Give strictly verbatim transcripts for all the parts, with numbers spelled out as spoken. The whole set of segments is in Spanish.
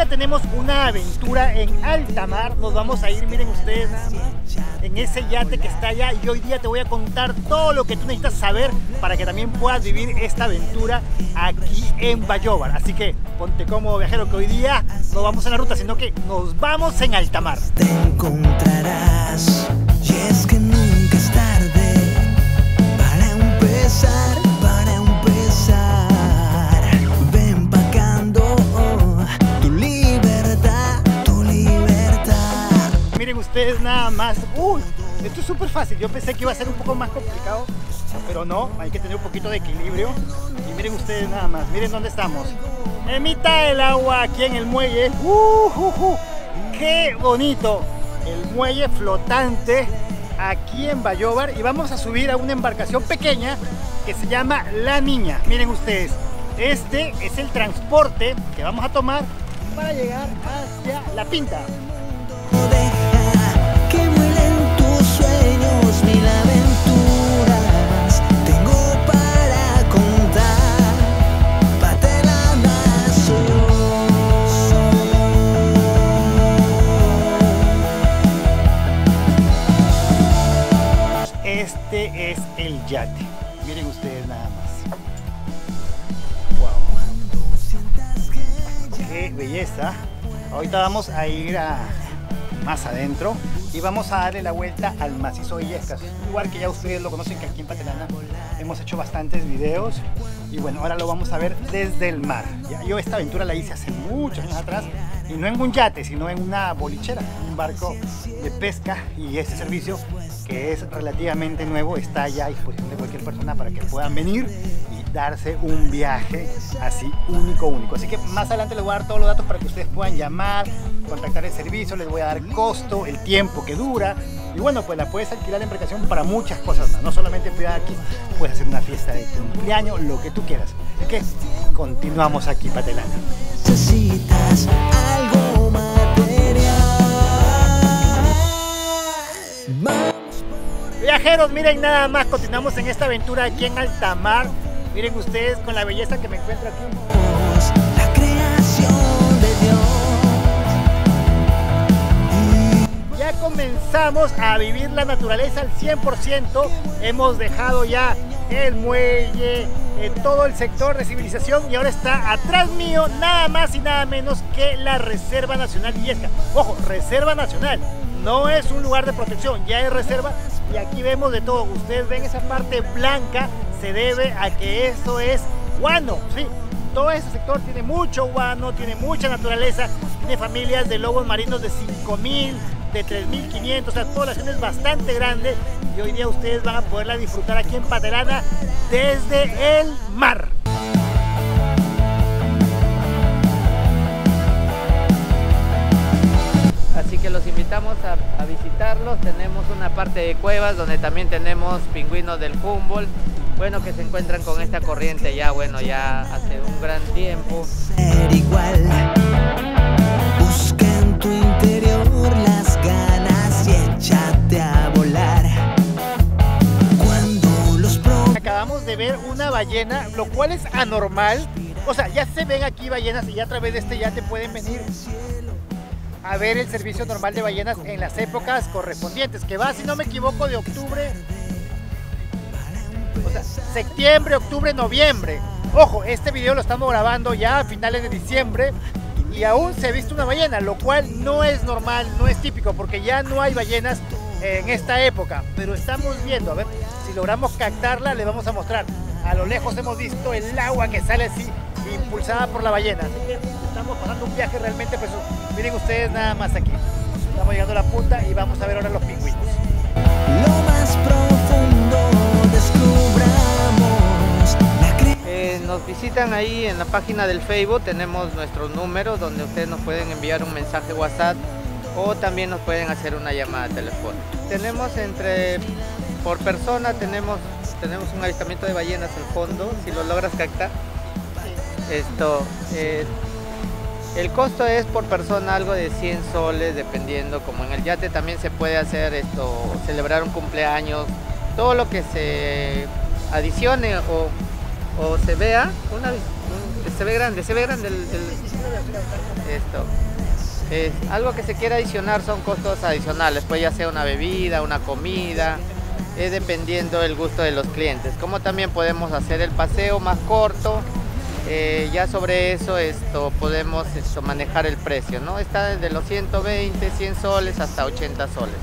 día tenemos una aventura en alta mar. Nos vamos a ir, miren ustedes, nada más, en ese yate que está allá. Y hoy día te voy a contar todo lo que tú necesitas saber para que también puedas vivir esta aventura aquí en Bayóvar. Así que ponte cómodo, viajero, que hoy día no vamos en la ruta, sino que nos vamos en alta mar. Te encontrarás, y es que nunca es tarde para empezar, para empezar. Ustedes nada más, uy, esto es súper fácil. Yo pensé que iba a ser un poco más complicado, pero no, hay que tener un poquito de equilibrio. Y miren ustedes nada más, miren dónde estamos, en mitad del agua, aquí en el muelle. uh, uh, uh, ¡Qué bonito! El muelle flotante aquí en Bayóvar. Y vamos a subir a una embarcación pequeña que se llama La Niña. Miren ustedes, este es el transporte que vamos a tomar para llegar hacia La Pinta. Mil aventuras tengo para contar. Patelana soy. Este es el yate. Miren ustedes nada más. Wow. Qué belleza. Ahorita vamos a ir a más adentro y vamos a darle la vuelta al macizo Illescas, un lugar que ya ustedes lo conocen, que aquí en Patelana hemos hecho bastantes videos. Y bueno, ahora lo vamos a ver desde el mar. Ya, yo esta aventura la hice hace muchos años atrás, y no en un yate, sino en una bolichera, un barco de pesca. Y este servicio, que es relativamente nuevo, está ya a disposición de cualquier persona para que puedan venir y darse un viaje así único, único. Así que más adelante les voy a dar todos los datos para que ustedes puedan llamar, contactar el servicio, les voy a dar costo, el tiempo que dura. Y bueno, pues la puedes alquilar la embarcación para muchas cosas más, no solamente aquí, puedes hacer una fiesta de cumpleaños, lo que tú quieras. Así que continuamos aquí, Patelana. Necesitas algo material. Viajeros, miren nada más, continuamos en esta aventura aquí en alta mar. Miren ustedes con la belleza que me encuentro aquí. La creación de Dios. Ya comenzamos a vivir la naturaleza al cien por ciento. Hemos dejado ya el muelle, eh, todo el sector de civilización, y ahora está atrás mío nada más y nada menos que la Reserva Nacional Illescas. Ojo, Reserva Nacional, no es un lugar de protección, ya es reserva. Y aquí vemos de todo. Ustedes ven esa parte blanca, se debe a que eso es guano, sí. Todo ese sector tiene mucho guano, tiene mucha naturaleza, tiene familias de lobos marinos de cinco mil, de tres mil quinientos, o sea, población es bastante grande, y hoy día ustedes van a poderla disfrutar aquí en Patelana desde el mar. Así que los invitamos a, a visitarlos. Tenemos una parte de cuevas donde también tenemos pingüinos del Humboldt, bueno, que se encuentran con esta corriente ya, bueno, ya hace un gran tiempo. Ser igual, busca en tu interior las ganas y échate a volar. Cuando los pro... Acabamos de ver una ballena, lo cual es anormal. O sea, ya se ven aquí ballenas, y ya a través de este yate pueden venir a ver el servicio normal de ballenas en las épocas correspondientes, que va, si no me equivoco, de octubre... O sea, septiembre, octubre, noviembre. Ojo, este video lo estamos grabando ya a finales de diciembre, y aún se ha visto una ballena, lo cual no es normal, no es típico, porque ya no hay ballenas en esta época. Pero estamos viendo, a ver, si logramos captarla, les vamos a mostrar. A lo lejos hemos visto el agua que sale así, impulsada por la ballena. Así que estamos pasando un viaje realmente precioso. Miren ustedes nada más aquí. Estamos llegando a la punta y vamos a ver ahora los pingüinos. Lo más profundo. Eh, nos visitan ahí en la página del Facebook, tenemos nuestros números donde ustedes nos pueden enviar un mensaje WhatsApp, o también nos pueden hacer una llamada telefónica. Tenemos entre, por persona, tenemos, tenemos un avistamiento de ballenas al fondo, si lo logras captar. Esto, eh, el costo es por persona algo de cien soles, dependiendo, como en el yate también se puede hacer esto, celebrar un cumpleaños. Todo lo que se adicione o, o se vea, una, se ve grande, se ve grande el, el... esto. Eh, algo que se quiera adicionar son costos adicionales, pues ya sea una bebida, una comida, es dependiendo del gusto de los clientes. Como también podemos hacer el paseo más corto, eh, ya sobre eso esto podemos esto, manejar el precio, ¿no? Está desde los ciento veinte, cien soles hasta ochenta soles.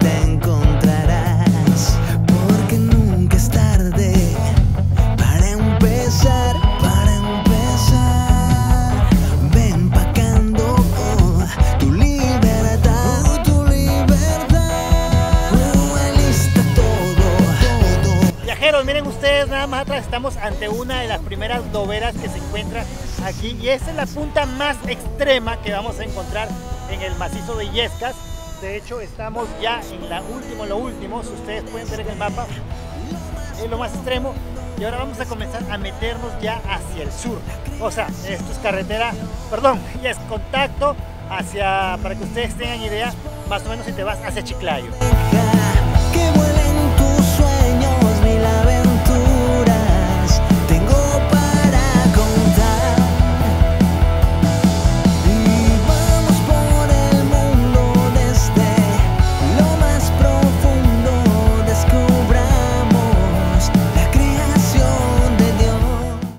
Te encontrarás, porque nunca es tarde para empezar, para empezar. Miren ustedes nada más atrás, estamos ante una de las primeras doveras que se encuentra aquí, y esa es la punta más extrema que vamos a encontrar en el macizo de Illescas. De hecho, estamos ya en la última, lo último, si ustedes pueden ver en el mapa, es lo más extremo, y ahora vamos a comenzar a meternos ya hacia el sur. O sea, esto es carretera, perdón, ya es contacto hacia, para que ustedes tengan idea, más o menos si te vas hacia Chiclayo. Que vuelen tus sueños, mi laberinto.